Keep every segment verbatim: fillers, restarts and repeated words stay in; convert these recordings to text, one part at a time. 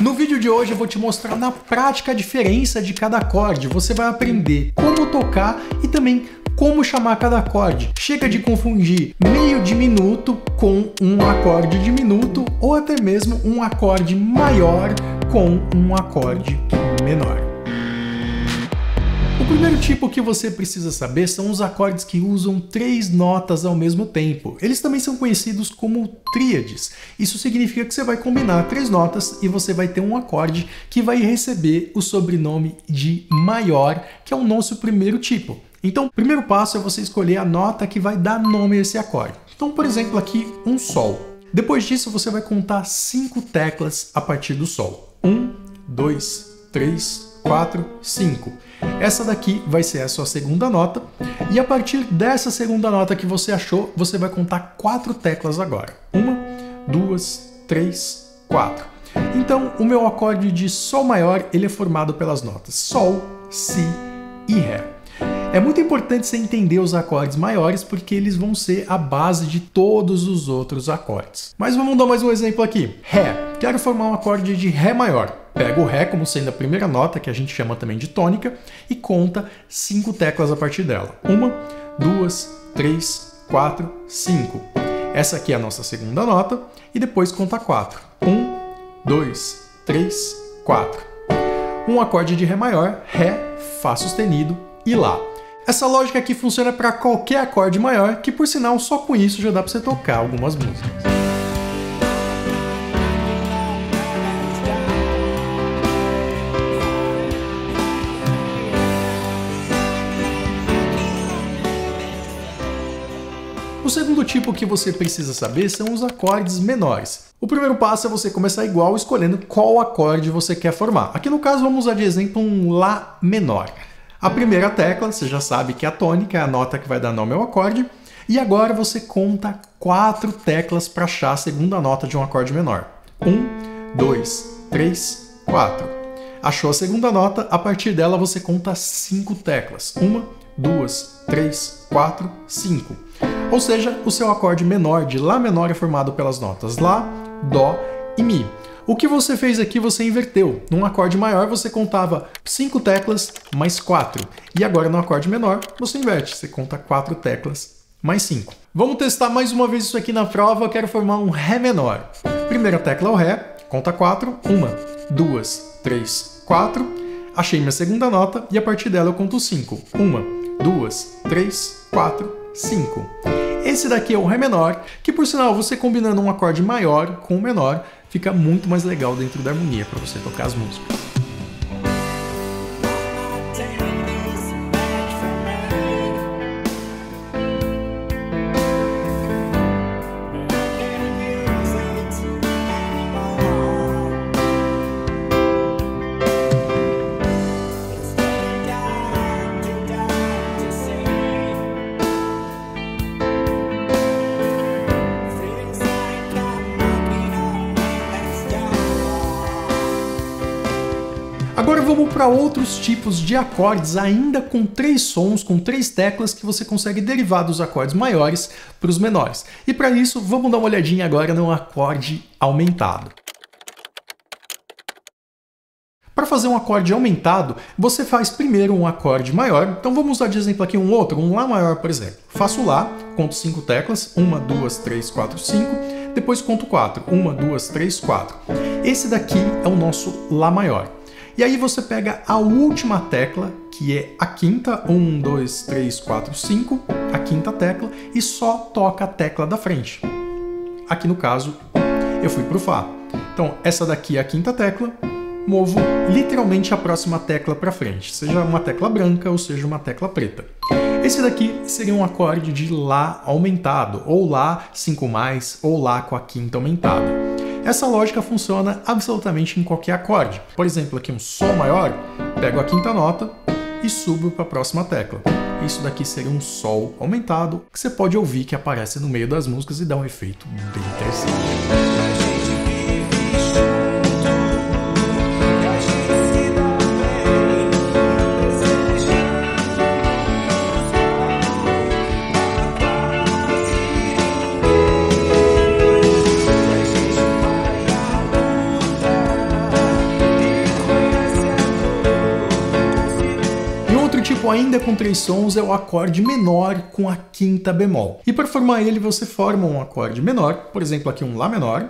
No vídeo de hoje eu vou te mostrar na prática a diferença de cada acorde. Você vai aprender como tocar e também como chamar cada acorde. Chega de confundir meio diminuto com um acorde diminuto ou até mesmo um acorde maior com um acorde menor. O primeiro tipo que você precisa saber são os acordes que usam três notas ao mesmo tempo. Eles também são conhecidos como tríades. Isso significa que você vai combinar três notas e você vai ter um acorde que vai receber o sobrenome de maior, que é o nosso primeiro tipo. Então, o primeiro passo é você escolher a nota que vai dar nome a esse acorde. Então, por exemplo, aqui um sol. Depois disso, você vai contar cinco teclas a partir do sol. Um, dois, três, quatro, cinco. Essa daqui vai ser a sua segunda nota, e a partir dessa segunda nota que você achou, você vai contar quatro teclas agora. Uma, duas, três, quatro. Então, o meu acorde de sol maior, ele é formado pelas notas sol, si e ré. É muito importante você entender os acordes maiores, porque eles vão ser a base de todos os outros acordes. Mas vamos dar mais um exemplo aqui. Ré. Quero formar um acorde de ré maior. Pega o ré como sendo a primeira nota, que a gente chama também de tônica, e conta cinco teclas a partir dela. Uma, duas, três, quatro, cinco. Essa aqui é a nossa segunda nota, e depois conta quatro. Um, dois, três, quatro. Um acorde de ré maior, ré, fá sustenido e lá. Essa lógica aqui funciona para qualquer acorde maior, que por sinal só com isso já dá para você tocar algumas músicas. O segundo tipo que você precisa saber são os acordes menores. O primeiro passo é você começar igual, escolhendo qual acorde você quer formar. Aqui no caso vamos usar de exemplo um Lá menor. A primeira tecla, você já sabe que é a tônica, é a nota que vai dar nome ao acorde. E agora você conta quatro teclas para achar a segunda nota de um acorde menor. Um, dois, três, quatro. Achou a segunda nota, a partir dela você conta cinco teclas. Uma, duas, três, quatro, cinco. Ou seja, o seu acorde menor de Lá menor é formado pelas notas Lá, Dó e Mi. O que você fez aqui, você inverteu. Num acorde maior, você contava cinco teclas mais quatro. E agora, no acorde menor, você inverte. Você conta quatro teclas mais cinco. Vamos testar mais uma vez isso aqui na prova. Eu quero formar um Ré menor. Primeira tecla é o Ré, conta quatro. Uma, duas, três, quatro. Achei minha segunda nota e a partir dela eu conto cinco. Uma, duas, três, quatro, cinco. Esse daqui é o Ré menor, que por sinal, você combinando um acorde maior com o menor, fica muito mais legal dentro da harmonia para você tocar as músicas. Agora vamos para outros tipos de acordes, ainda com três sons, com três teclas, que você consegue derivar dos acordes maiores para os menores. E para isso, vamos dar uma olhadinha agora no acorde aumentado. Para fazer um acorde aumentado, você faz primeiro um acorde maior. Então vamos usar de exemplo aqui um outro, um Lá maior, por exemplo. Faço Lá, conto cinco teclas, uma, duas, três, quatro, cinco. Depois conto quatro, uma, duas, três, quatro. Esse daqui é o nosso Lá maior. E aí você pega a última tecla, que é a quinta, um, dois, três, quatro, cinco, a quinta tecla, e só toca a tecla da frente. Aqui no caso, eu fui pro Fá. Então essa daqui é a quinta tecla, movo literalmente a próxima tecla para frente, seja uma tecla branca ou seja uma tecla preta. Esse daqui seria um acorde de Lá aumentado, ou Lá cinco mais, ou Lá com a quinta aumentada. Essa lógica funciona absolutamente em qualquer acorde. Por exemplo, aqui um Sol maior, pego a quinta nota e subo para a próxima tecla. Isso daqui seria um Sol aumentado, que você pode ouvir que aparece no meio das músicas e dá um efeito bem interessante. tempo, ainda com três sons, é o acorde menor com a quinta bemol. E para formar ele, você forma um acorde menor, por exemplo, aqui um Lá menor.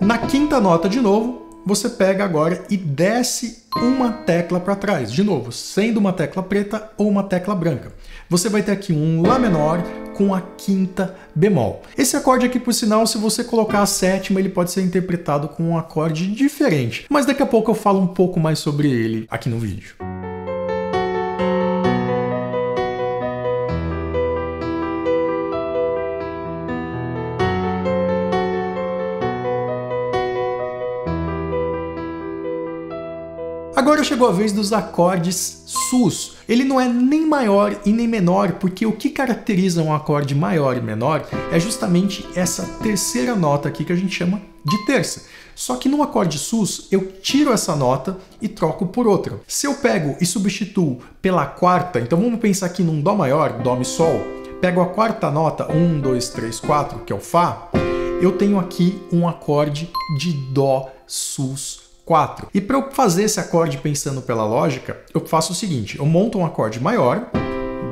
Na quinta nota, de novo, você pega agora e desce uma tecla para trás. De novo, sendo uma tecla preta ou uma tecla branca. Você vai ter aqui um Lá menor com a quinta bemol. Esse acorde aqui, por sinal, se você colocar a sétima, ele pode ser interpretado com um acorde diferente. Mas daqui a pouco eu falo um pouco mais sobre ele aqui no vídeo. Agora chegou a vez dos acordes sus. Ele não é nem maior e nem menor, porque o que caracteriza um acorde maior e menor é justamente essa terceira nota aqui que a gente chama de terça. Só que no acorde sus, eu tiro essa nota e troco por outra. Se eu pego e substituo pela quarta, então vamos pensar aqui num Dó maior, Dó Mi Sol, pego a quarta nota, um, dois, três, quatro, que é o Fá, eu tenho aqui um acorde de Dó sus quatro. E para eu fazer esse acorde pensando pela lógica, eu faço o seguinte, eu monto um acorde maior,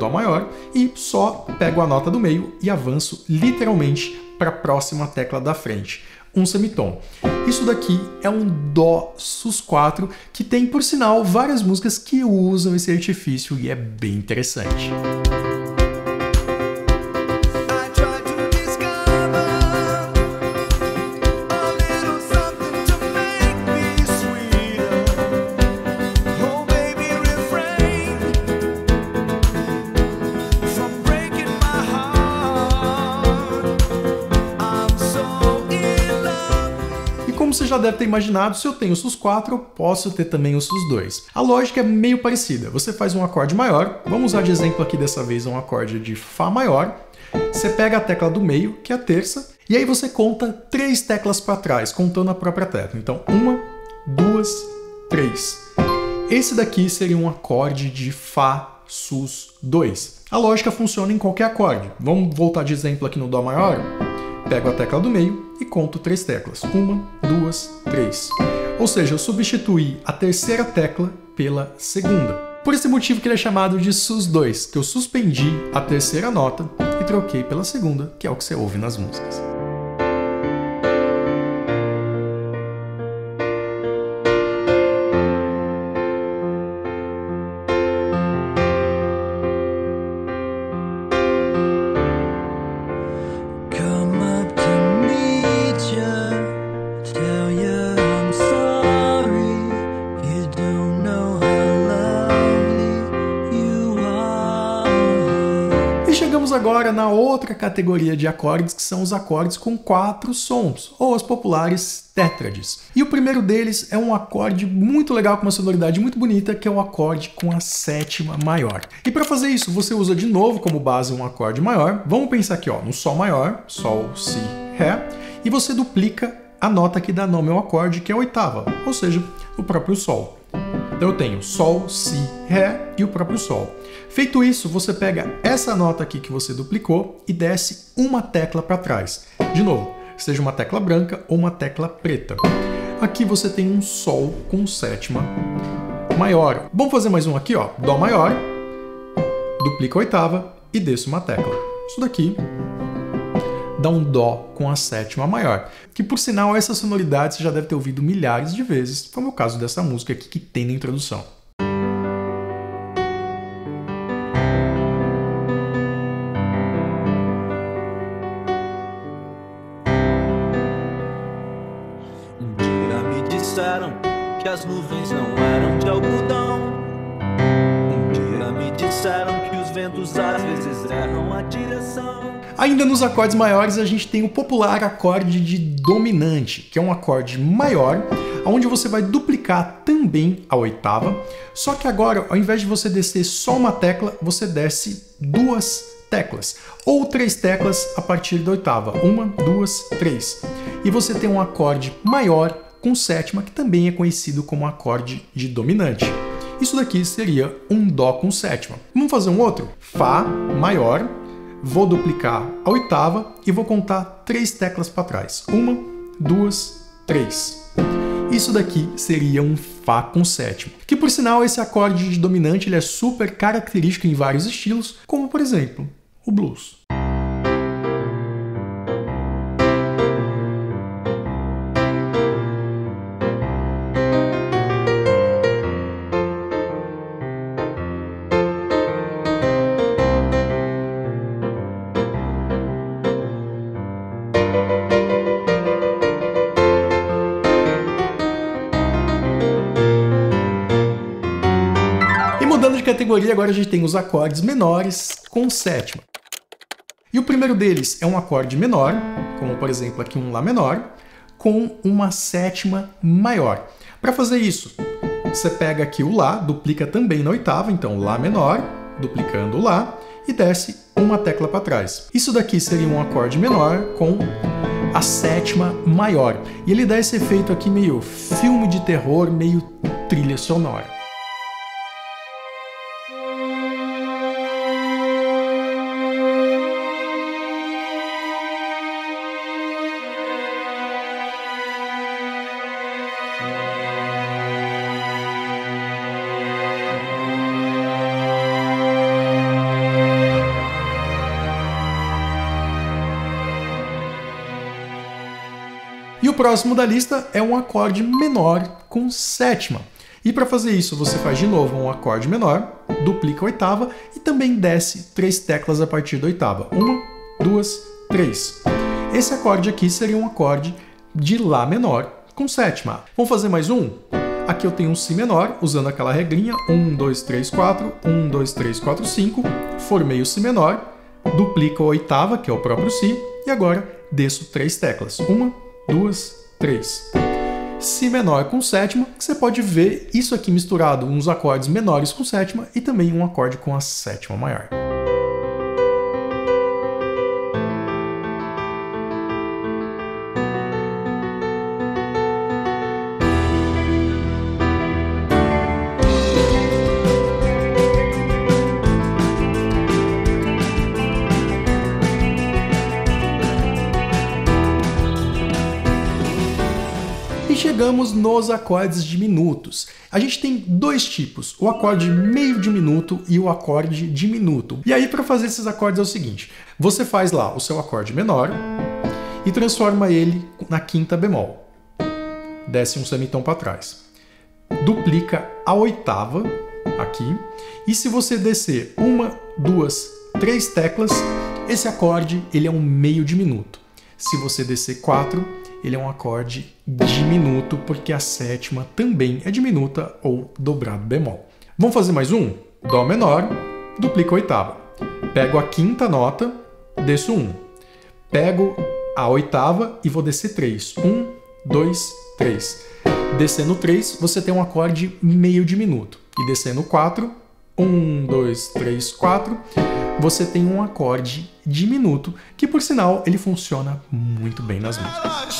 Dó maior, e só pego a nota do meio e avanço literalmente para a próxima tecla da frente, um semitom. Isso daqui é um Dó sus quatro, que tem, por sinal, várias músicas que usam esse artifício e é bem interessante. Como você já deve ter imaginado, se eu tenho o sus quatro, eu posso ter também o sus dois. A lógica é meio parecida. Você faz um acorde maior, vamos usar de exemplo aqui dessa vez um acorde de Fá maior, você pega a tecla do meio, que é a terça, e aí você conta três teclas para trás, contando a própria tecla. Então, uma, duas, três. Esse daqui seria um acorde de Fá sus dois. A lógica funciona em qualquer acorde. Vamos voltar de exemplo aqui no Dó maior. Pego a tecla do meio e conto três teclas. Uma, duas, três. Ou seja, eu substituí a terceira tecla pela segunda. Por esse motivo que ele é chamado de sus dois, que eu suspendi a terceira nota e troquei pela segunda, que é o que você ouve nas músicas. Chegamos agora na outra categoria de acordes, que são os acordes com quatro sons, ou as populares tétrades. E o primeiro deles é um acorde muito legal, com uma sonoridade muito bonita, que é o acorde com a sétima maior. E para fazer isso, você usa de novo como base um acorde maior. Vamos pensar aqui ó, no Sol maior, Sol, Si, Ré, e você duplica a nota que dá nome ao acorde, que é a oitava, ou seja, o próprio Sol. Então eu tenho Sol, Si, Ré e o próprio Sol. Feito isso, você pega essa nota aqui que você duplicou e desce uma tecla para trás. De novo, seja uma tecla branca ou uma tecla preta. Aqui você tem um Sol com sétima maior. Vamos fazer mais um aqui, ó. Dó maior, duplica a oitava e desço uma tecla. Isso daqui dá um Dó com a sétima maior, que por sinal essa sonoridade você já deve ter ouvido milhares de vezes, como é o caso dessa música aqui que tem na introdução. Que as nuvens não eram de algodão. Um dia me disseram que os ventos às vezes erram a direção. Ainda nos acordes maiores a gente tem o popular acorde de dominante, que é um acorde maior, onde você vai duplicar também a oitava, só que agora ao invés de você descer só uma tecla, você desce duas teclas, ou três teclas a partir da oitava, uma, duas, três. E você tem um acorde maior com sétima, que também é conhecido como acorde de dominante. Isso daqui seria um Dó com sétima. Vamos fazer um outro? Fá maior, vou duplicar a oitava e vou contar três teclas para trás. Uma, duas, três. Isso daqui seria um Fá Fá com sétima. Que, por sinal, esse acorde de dominante ele é super característico em vários estilos, como, por exemplo, o blues. Mudando de categoria, agora a gente tem os acordes menores com sétima. E o primeiro deles é um acorde menor, como por exemplo aqui um Lá menor, com uma sétima maior. Para fazer isso, você pega aqui o Lá, duplica também na oitava, então Lá menor, duplicando o Lá, e desce uma tecla para trás. Isso daqui seria um acorde menor com a sétima maior. E ele dá esse efeito aqui meio filme de terror, meio trilha sonora. E o próximo da lista é um acorde menor com sétima. E para fazer isso, você faz de novo um acorde menor, duplica a oitava e também desce três teclas a partir da oitava. Uma, duas, três. Esse acorde aqui seria um acorde de Lá menor com sétima. Vamos fazer mais um? Aqui eu tenho um Si menor, usando aquela regrinha, um, dois, três, quatro, um, dois, três, quatro, cinco, formei o Si menor, duplico a oitava, que é o próprio Si, e agora desço três teclas. Uma, duas, três. Si menor com sétima, que você pode ver isso aqui misturado, uns acordes menores com sétima e também um acorde com a sétima maior. Chegamos nos acordes diminutos. A gente tem dois tipos, o acorde meio diminuto e o acorde diminuto. E aí, para fazer esses acordes é o seguinte, você faz lá o seu acorde menor e transforma ele na quinta bemol. Desce um semitão para trás. Duplica a oitava aqui. E se você descer uma, duas, três teclas, esse acorde ele é um meio diminuto. Se você descer quatro, ele é um acorde diminuto, porque a sétima também é diminuta ou dobrado bemol. Vamos fazer mais um? Dó menor, duplico a oitava. Pego a quinta nota, desço um. Pego a oitava e vou descer três. um, dois, três. Descendo três, você tem um acorde meio diminuto. E descendo quatro, um, dois, três, quatro, você tem um acorde diminuto, que por sinal ele funciona muito bem nas músicas.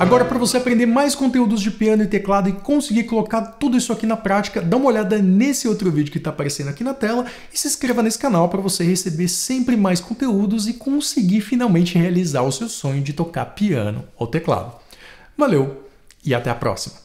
Agora, para você aprender mais conteúdos de piano e teclado e conseguir colocar tudo isso aqui na prática, dá uma olhada nesse outro vídeo que está aparecendo aqui na tela e se inscreva nesse canal para você receber sempre mais conteúdos e conseguir finalmente realizar o seu sonho de tocar piano ou teclado. Valeu e até a próxima!